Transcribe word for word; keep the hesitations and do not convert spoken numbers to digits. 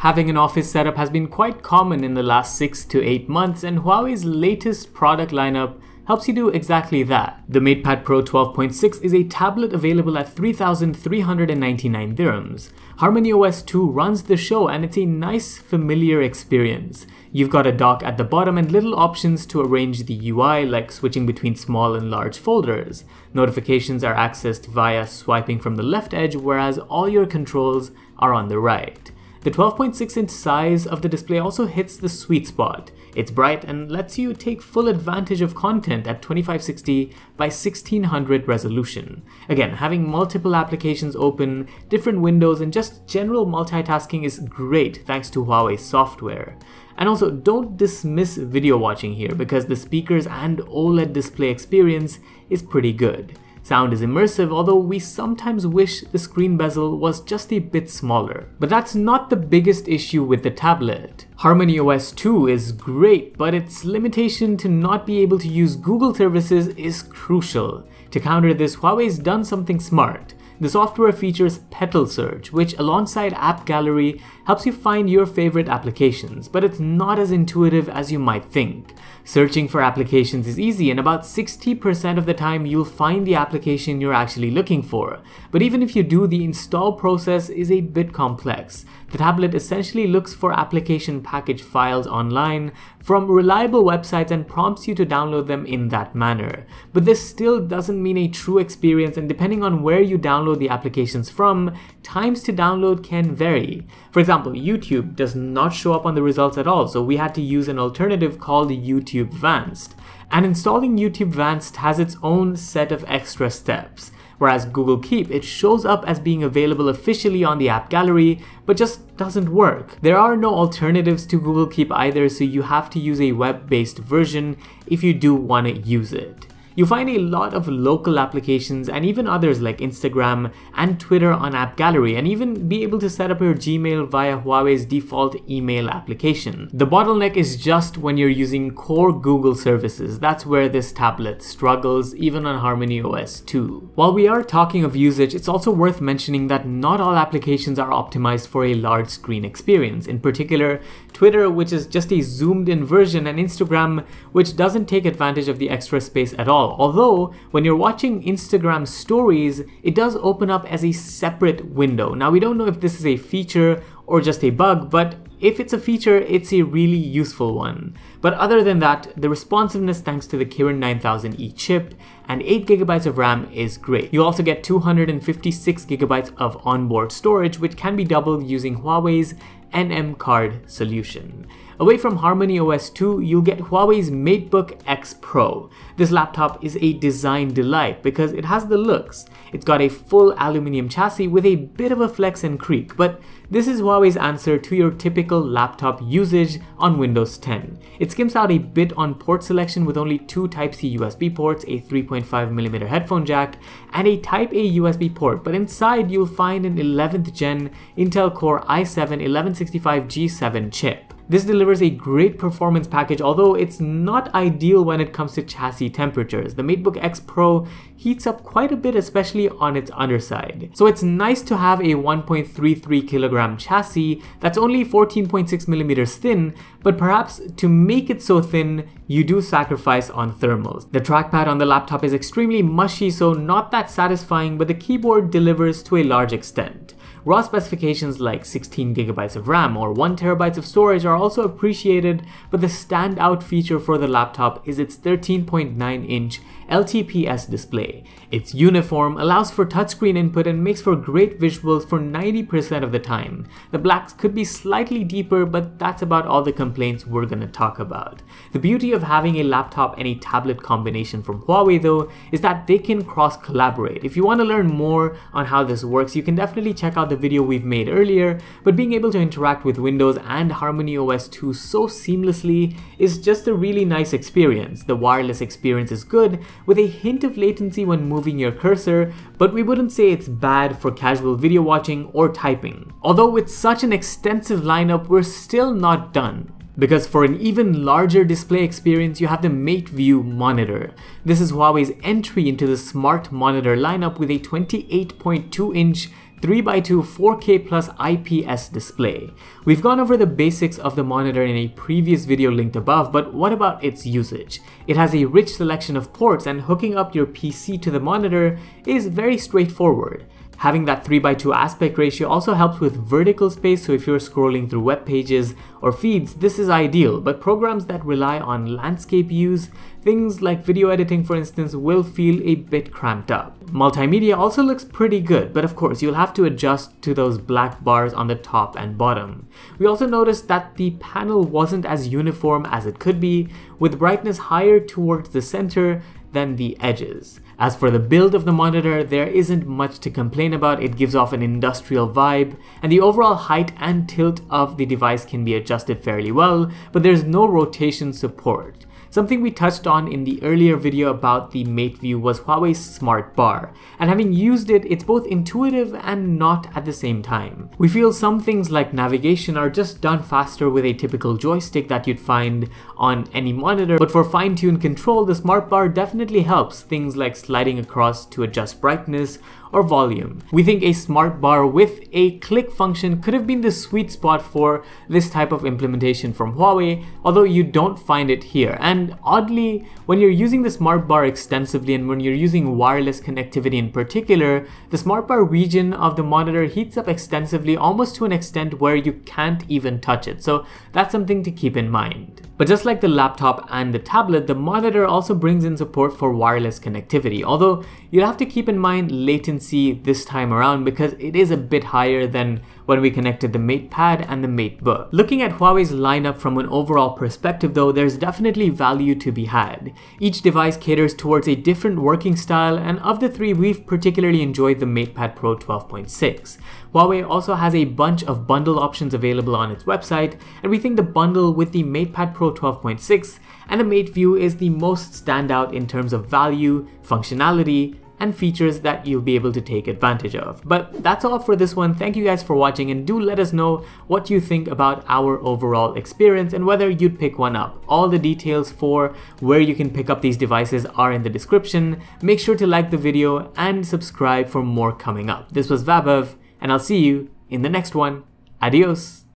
Having an office setup has been quite common in the last six to eight months, and Huawei's latest product lineup helps you do exactly that. The MatePad Pro twelve point six is a tablet available at three thousand three hundred ninety-nine dirhams. Harmony O S two runs the show, and it's a nice familiar experience. You've got a dock at the bottom and little options to arrange the U I, like switching between small and large folders. Notifications are accessed via swiping from the left edge, whereas all your controls are on the right. The twelve point six inch size of the display also hits the sweet spot. It's bright and lets you take full advantage of content at twenty-five sixty by sixteen hundred resolution. Again, having multiple applications open, different windows, and just general multitasking is great thanks to Huawei's software. And also, don't dismiss video watching here, because the speakers and OLED display experience is pretty good. Sound is immersive, although we sometimes wish the screen bezel was just a bit smaller. But that's not the biggest issue with the tablet. Harmony O S two is great, but its limitation to not be able to use Google services is crucial. To counter this, Huawei's done something smart. The software features Petal Search, which alongside App Gallery helps you find your favorite applications, but it's not as intuitive as you might think. Searching for applications is easy, and about sixty percent of the time you'll find the application you're actually looking for. But even if you do, the install process is a bit complex. The tablet essentially looks for application package files online from reliable websites and prompts you to download them in that manner. But this still doesn't mean a true experience, and depending on where you download the applications from, times to download can vary. For example, YouTube does not show up on the results at all, so we had to use an alternative called YouTube Vanced. And installing YouTube Vanced has its own set of extra steps. Whereas Google Keep, it shows up as being available officially on the App Gallery, but just doesn't work. There are no alternatives to Google Keep either, so you have to use a web-based version if you do want to use it. You find a lot of local applications and even others like Instagram and Twitter on App Gallery, and even be able to set up your Gmail via Huawei's default email application. The bottleneck is just when you're using core Google services. That's where this tablet struggles, even on Harmony O S two. While we are talking of usage, it's also worth mentioning that not all applications are optimized for a large screen experience. In particular, Twitter, which is just a zoomed-in version, and Instagram, which doesn't take advantage of the extra space at all. Although, when you're watching Instagram stories, it does open up as a separate window. Now, we don't know if this is a feature or just a bug, but if it's a feature, it's a really useful one. But other than that, the responsiveness thanks to the Kirin nine thousand E chip and eight gigabytes of RAM is great. You also get two hundred fifty-six gigabytes of onboard storage, which can be doubled using Huawei's N M card solution. Away from Harmony O S two, you'll get Huawei's MateBook X Pro. This laptop is a design delight because it has the looks. It's got a full aluminum chassis with a bit of a flex and creak, but this is Huawei's answer to your typical laptop usage on Windows ten. It skims out a bit on port selection with only two Type-C U S B ports, a three point five millimeter headphone jack, and a Type-A U S B port, but inside you'll find an eleventh gen Intel Core i seven eleven sixty-five G seven chip. This delivers a great performance package, although it's not ideal when it comes to chassis temperatures. The MateBook X Pro heats up quite a bit, especially on its underside. So it's nice to have a one point three three kilogram chassis that's only fourteen point six millimeters thin, but perhaps to make it so thin, you do sacrifice on thermals. The trackpad on the laptop is extremely mushy, so not that satisfying, but the keyboard delivers to a large extent. Raw specifications like sixteen gigabytes of RAM or one terabyte of storage are also appreciated, but the standout feature for the laptop is its thirteen point nine inch L T P S display. Its uniform allows for touchscreen input and makes for great visuals for ninety percent of the time. The blacks could be slightly deeper, but that's about all the complaints we're gonna talk about. The beauty of having a laptop and a tablet combination from Huawei, though, is that they can cross-collaborate. If you want to learn more on how this works, you can definitely check out the video we've made earlier, but being able to interact with Windows and Harmony O S two so seamlessly is just a really nice experience. The wireless experience is good, with a hint of latency when moving your cursor, but we wouldn't say it's bad for casual video watching or typing. Although with such an extensive lineup, we're still not done, because for an even larger display experience, you have the MateView monitor. This is Huawei's entry into the smart monitor lineup with a twenty-eight point two inch three by two four K plus I P S display. We've gone over the basics of the monitor in a previous video linked above, but what about its usage? It has a rich selection of ports, and hooking up your P C to the monitor is very straightforward. Having that three by two aspect ratio also helps with vertical space, so if you're scrolling through web pages or feeds, this is ideal, but programs that rely on landscape views, things like video editing for instance, will feel a bit cramped up. Multimedia also looks pretty good, but of course you'll have to adjust to those black bars on the top and bottom. We also noticed that the panel wasn't as uniform as it could be, with brightness higher towards the center than the edges. As for the build of the monitor, there isn't much to complain about. It gives off an industrial vibe, and the overall height and tilt of the device can be adjusted fairly well, but there's no rotation support. Something we touched on in the earlier video about the MateView was Huawei's Smart Bar, and having used it, it's both intuitive and not at the same time. We feel some things like navigation are just done faster with a typical joystick that you'd find on any monitor, but for fine-tuned control, the Smart Bar definitely helps, things like sliding across to adjust brightness or volume. We think a Smart Bar with a click function could have been the sweet spot for this type of implementation from Huawei, although you don't find it here. And oddly, when you're using the Smart Bar extensively and when you're using wireless connectivity in particular, the Smart Bar region of the monitor heats up extensively, almost to an extent where you can't even touch it. So that's something to keep in mind. But just like the laptop and the tablet, the monitor also brings in support for wireless connectivity, although you'll have to keep in mind latency this time around because it is a bit higher than when we connected the MatePad and the MateBook. Looking at Huawei's lineup from an overall perspective though, there's definitely value to be had. Each device caters towards a different working style, and of the three, we've particularly enjoyed the MatePad Pro twelve point six. Huawei also has a bunch of bundle options available on its website, and we think the bundle with the MatePad Pro twelve point six and the MateView is the most standout in terms of value, functionality, and features that you'll be able to take advantage of. But that's all for this one. Thank you guys for watching, and do let us know what you think about our overall experience and whether you'd pick one up. All the details for where you can pick up these devices are in the description. Make sure to like the video and subscribe for more coming up. This was Vaibhav, and I'll see you in the next one. Adios!